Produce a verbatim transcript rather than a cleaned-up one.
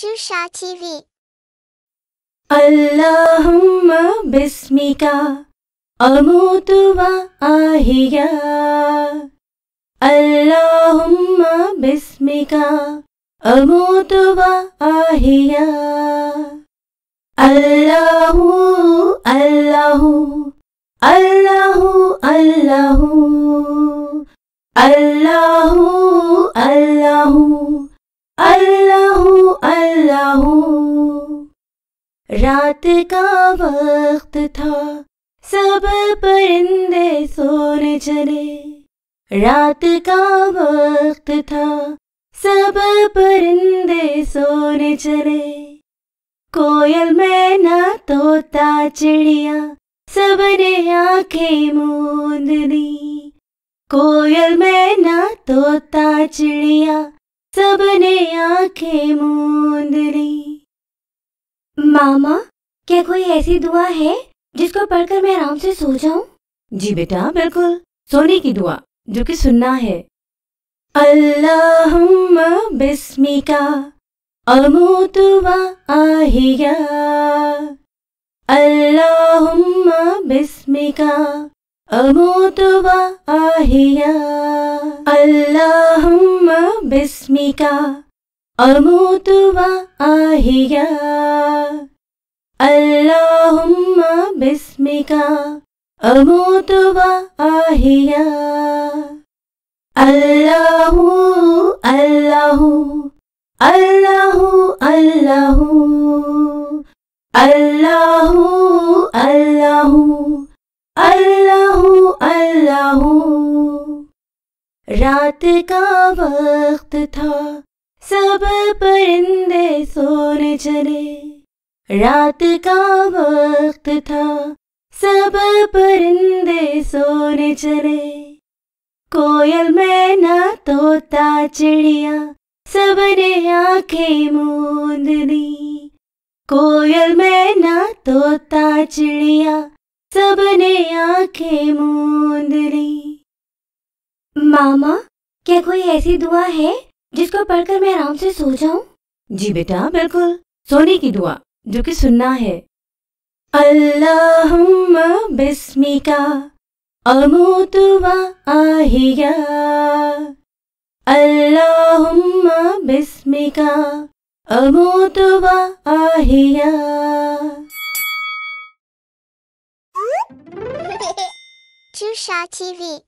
Tussah TV. अल्लाहुम्मा बिस्मिका अमूतु व अहिया। अल्लाहुम्मा बिस्मिका अमूतु व अहिया। अल्लाहु अल्लाहु अल्लाहु अल्लाहु अल्लाहु अल्लाहु अल्लाहु अल्लाहु। रात का वक्त था सब परिंदे सोने चले। रात का वक्त था सब परिंदे सोने चले। कोयल मैना तोता चिड़िया सबने आंखें मूंद ली। कोयल मैना तोता चिड़िया सबने आंखें मूंद ली। मामा, क्या कोई ऐसी दुआ है जिसको पढ़कर मैं आराम से सो जाऊं? जी बेटा, बिल्कुल सोने की दुआ जो कि सुनना है। अल्लाहुम्मा बिस्मिका अमूतु व अहिया। अल्लाहुम्मा बिस्मिका अमूतु व अहिया। अल्लाहुम्मा बिस्मिका अमूतु व अहिया। अल्लाहुम्मा बिस्मिका अमूतु व अहिया। अल्लाहु अल्लाहु अल्लाहु अल्लाहु अल्लाहु अल्लाहु अल्लाहु अल्लाहु। रात का वक्त था सब परिंदे सोने चले। रात का वक्त था सब परिंदे सोने चले। कोयल मैना तोता चिड़िया सबने आंखें मूंद ली। कोयल मैना तोता चिड़िया सबने आंखें मूंद ली। मामा, क्या कोई ऐसी दुआ है जिसको पढ़कर मैं आराम से सो जाऊं? जी बेटा, बिल्कुल सोने की दुआ जो कि सुनना है। अल्लाहुम्मा बिस्मिका अमूतु व अहिया। अल्लाहुम्मा बिस्मिका अमूतु व अहिया। तुषा टीवी।